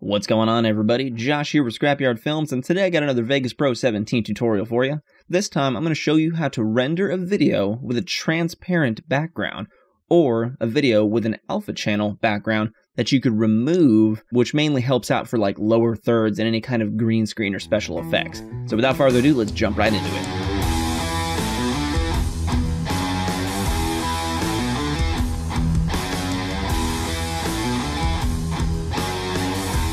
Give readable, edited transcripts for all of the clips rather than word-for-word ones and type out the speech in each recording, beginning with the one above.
What's going on, everybody? Josh here with Scrapyard Films, and today I got another VEGAS Pro 17 tutorial for you. This time I'm going to show you how to render a video with a transparent background, or a video with an alpha channel background that you could remove, which mainly helps out for like lower thirds and any kind of green screen or special effects. So without further ado, let's jump right into it.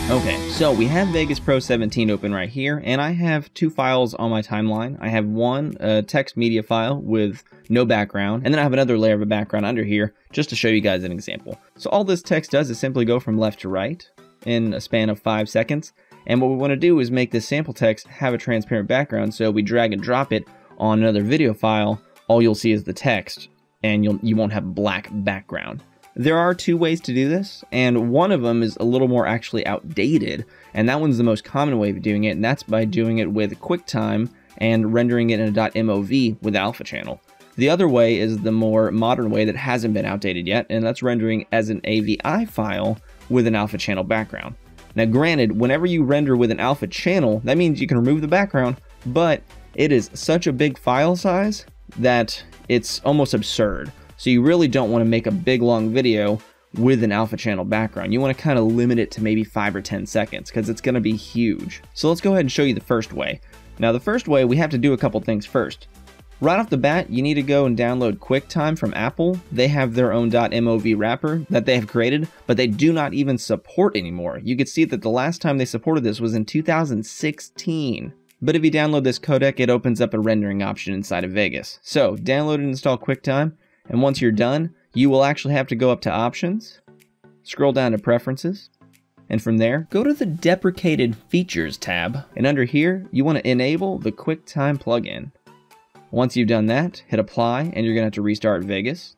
Okay, so we have VEGAS Pro 17 open right here, and I have two files on my timeline. I have one, a text media file with no background, and then I have another layer of a background under here just to show you guys an example. So all this text does is simply go from left to right in a span of 5 seconds, and what we want to do is make this sample text have a transparent background, so we drag and drop it on another video file. All you'll see is the text, and you won't have black background. There are two ways to do this, and one of them is a little more actually outdated, and that one's the most common way of doing it, and that's by doing it with QuickTime and rendering it in a .mov with alpha channel. The other way is the more modern way that hasn't been outdated yet, and that's rendering as an AVI file with an alpha channel background. Now granted, whenever you render with an alpha channel, that means you can remove the background, but it is such a big file size that it's almost absurd. So you really don't want to make a big long video with an alpha channel background. You want to kind of limit it to maybe 5 or 10 seconds because it's going to be huge. So let's go ahead and show you the first way. Now the first way, we have to do a couple things first. Right off the bat, you need to go and download QuickTime from Apple. They have their own .mov wrapper that they have created, but they do not even support anymore. You can see that the last time they supported this was in 2016. But if you download this codec, it opens up a rendering option inside of VEGAS. So download and install QuickTime. And once you're done, you will actually have to go up to Options, scroll down to Preferences, and from there, go to the Deprecated Features tab. And under here, you want to enable the QuickTime plugin. Once you've done that, hit Apply, and you're going to have to restart VEGAS.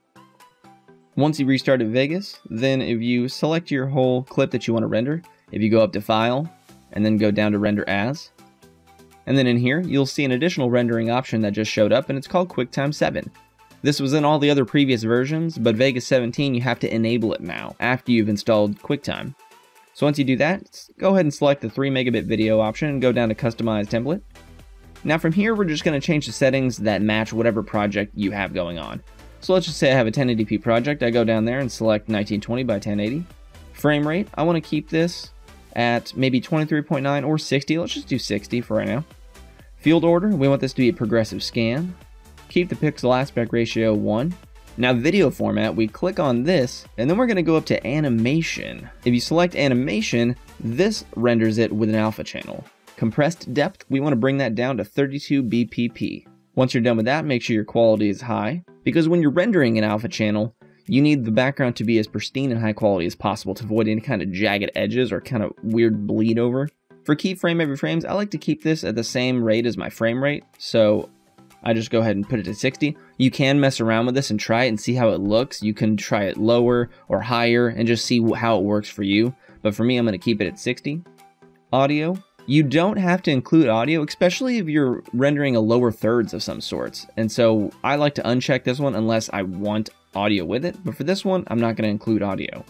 Once you restarted VEGAS, then if you select your whole clip that you want to render, if you go up to File, and then go down to Render As, and then in here, you'll see an additional rendering option that just showed up, and it's called QuickTime 7. This was in all the other previous versions, but VEGAS 17, you have to enable it now after you've installed QuickTime. So once you do that, go ahead and select the 3 megabit video option and go down to Customize Template. Now from here, we're just going to change the settings that match whatever project you have going on. So let's just say I have a 1080p project. I go down there and select 1920 by 1080. Frame rate, I want to keep this at maybe 23.9 or 60. Let's just do 60 for right now. Field order, we want this to be a progressive scan. Keep the pixel aspect ratio 1. Now video format, we click on this, and then we're going to go up to animation. If you select animation, this renders it with an alpha channel. Compressed depth, we want to bring that down to 32 bpp. Once you're done with that, make sure your quality is high, because when you're rendering an alpha channel, you need the background to be as pristine and high quality as possible to avoid any kind of jagged edges or kind of weird bleed over. For keyframe every frames, I like to keep this at the same rate as my frame rate, so I just go ahead and put it to 60. You can mess around with this and try it and see how it looks. You can try it lower or higher and just see how it works for you. But for me, I'm going to keep it at 60. Audio. You don't have to include audio, especially if you're rendering a lower thirds of some sorts. And so I like to uncheck this one unless I want audio with it. But for this one, I'm not going to include audio.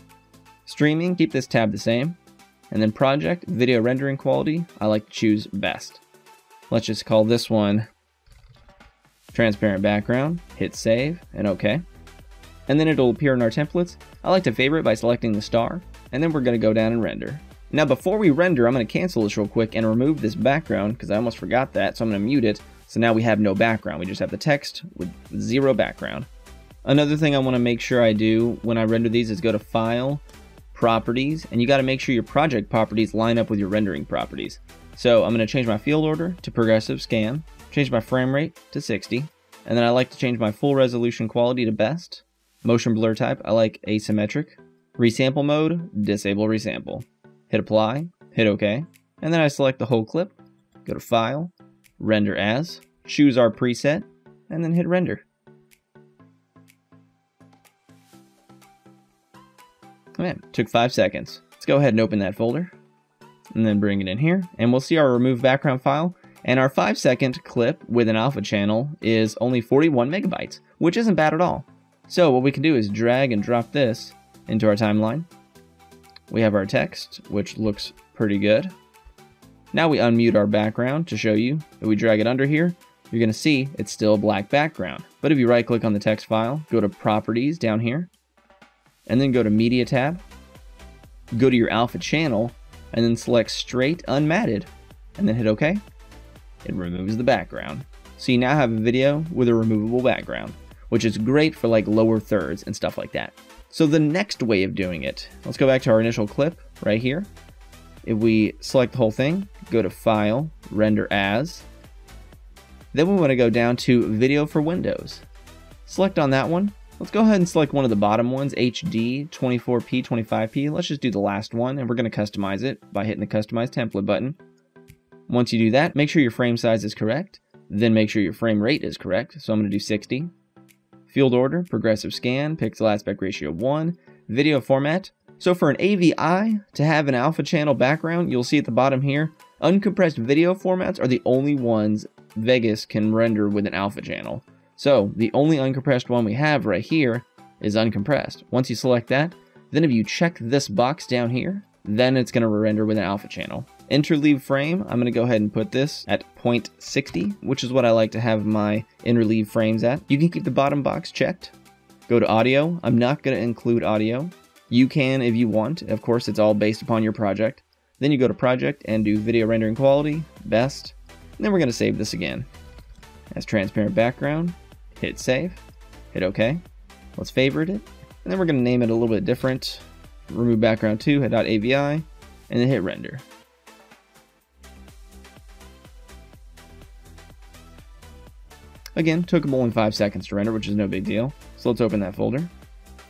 Streaming, keep this tab the same. And then project, video rendering quality, I like to choose best. Let's just call this one transparent background, hit save, and OK. And then it'll appear in our templates. I like to favorite by selecting the star, and then we're going to go down and render. Now before we render, I'm going to cancel this real quick and remove this background, because I almost forgot that, so I'm going to mute it. So now we have no background, we just have the text with zero background. Another thing I want to make sure I do when I render these is go to File, Properties, and you got to make sure your project properties line up with your rendering properties. So I'm going to change my field order to progressive scan, change my frame rate to 60, and then I like to change my full resolution quality to best. Motion blur type, I like asymmetric. Resample mode, disable resample. Hit apply, hit OK, and then I select the whole clip, go to file, render as, choose our preset, and then hit render. Man, took 5 seconds. Let's go ahead and open that folder, and then bring it in here, and we'll see our remove background file. And our 5-second clip with an alpha channel is only 41 megabytes, which isn't bad at all. So what we can do is drag and drop this into our timeline. We have our text, which looks pretty good. Now we unmute our background to show you. If we drag it under here, you're going to see it's still a black background. But if you right click on the text file, go to Properties down here, and then go to Media tab, go to your alpha channel, and then select Straight Unmatted, and then hit OK. It removes the background. So you now have a video with a removable background, which is great for like lower thirds and stuff like that. So the next way of doing it, let's go back to our initial clip right here. If we select the whole thing, go to File, Render As, then we want to go down to Video for Windows. Select on that one. Let's go ahead and select one of the bottom ones, HD, 24p, 25p. Let's just do the last one, and we're going to customize it by hitting the Customize Template button. Once you do that, make sure your frame size is correct, then make sure your frame rate is correct. So I'm going to do 60. Field order, progressive scan, pixel aspect ratio 1, video format. So for an AVI, to have an alpha channel background, you'll see at the bottom here, uncompressed video formats are the only ones Vegas can render with an alpha channel. So the only uncompressed one we have right here is uncompressed. Once you select that, then if you check this box down here, then it's going to render with an alpha channel. Interleave frame, I'm going to go ahead and put this at 0.60, which is what I like to have my interleave frames at. You can keep the bottom box checked. Go to audio. I'm not going to include audio. You can if you want. Of course, it's all based upon your project. Then you go to project and do video rendering quality, best. And then we're going to save this again as transparent background. Hit save. Hit OK. Let's favorite it. And then we're going to name it a little bit different. Remove background 2, hit .avi, and then hit render. Again, took them only 5 seconds to render, which is no big deal. So let's open that folder.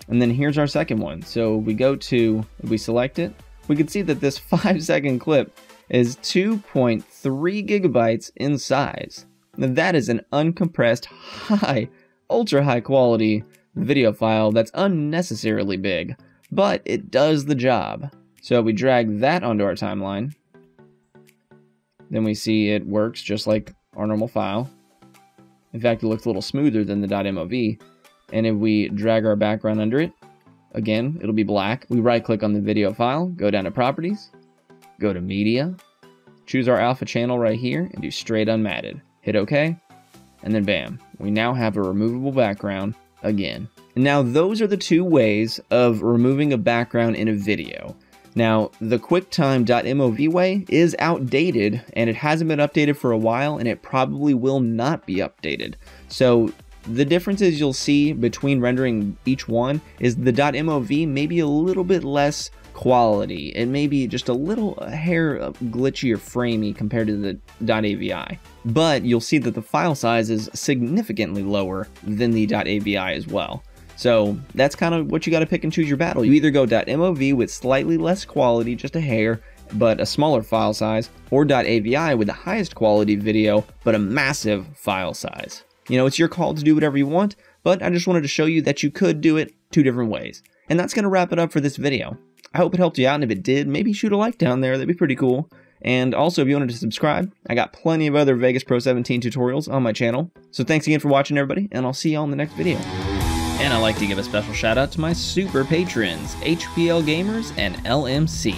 And then here's our second one. So we go to, if we select it, we can see that this 5-second clip is 2.3 gigabytes in size. Now that is an uncompressed, high, ultra high quality video file that's unnecessarily big, but it does the job. So we drag that onto our timeline. Then we see it works just like our normal file. In fact, it looks a little smoother than the .mov. And if we drag our background under it, again, it'll be black. We right-click on the video file, go down to Properties, go to Media, choose our alpha channel right here, and do Straight Unmatted. Hit OK, and then bam. We now have a removable background again. And now those are the two ways of removing a background in a video. Now, the QuickTime.mov way is outdated, and it hasn't been updated for a while, and it probably will not be updated. So the differences you'll see between rendering each one is the .mov may be a little bit less quality. It may be just a hair glitchy or framey compared to the .avi. But you'll see that the file size is significantly lower than the .avi as well. So that's kind of what you got to pick and choose your battle. You either go .mov with slightly less quality, just a hair, but a smaller file size, or .avi with the highest quality video, but a massive file size. You know, it's your call to do whatever you want, but I just wanted to show you that you could do it two different ways. And that's going to wrap it up for this video. I hope it helped you out, and if it did, maybe shoot a like down there. That'd be pretty cool. And also, if you wanted to subscribe, I got plenty of other VEGAS Pro 17 tutorials on my channel. So thanks again for watching, everybody, and I'll see y'all in the next video. And I'd like to give a special shout out to my super patrons, HPL Gamers and LMC.